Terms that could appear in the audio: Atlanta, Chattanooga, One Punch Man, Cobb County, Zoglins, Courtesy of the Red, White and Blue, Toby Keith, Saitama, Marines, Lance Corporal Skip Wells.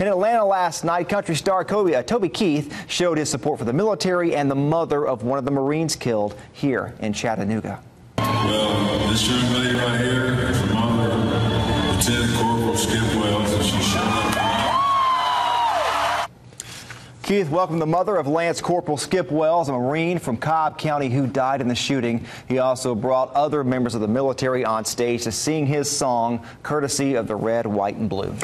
In Atlanta last night, country star Toby Keith showed his support for the military and the mother of one of the Marines killed here in Chattanooga. Well, this young lady right here is the mother of Lieutenant Corporal Skip Wells, and she shot up. Keith welcomed the mother of Lance Corporal Skip Wells, a Marine from Cobb County who died in the shooting. He also brought other members of the military on stage to sing his song, Courtesy of the Red, White and Blue.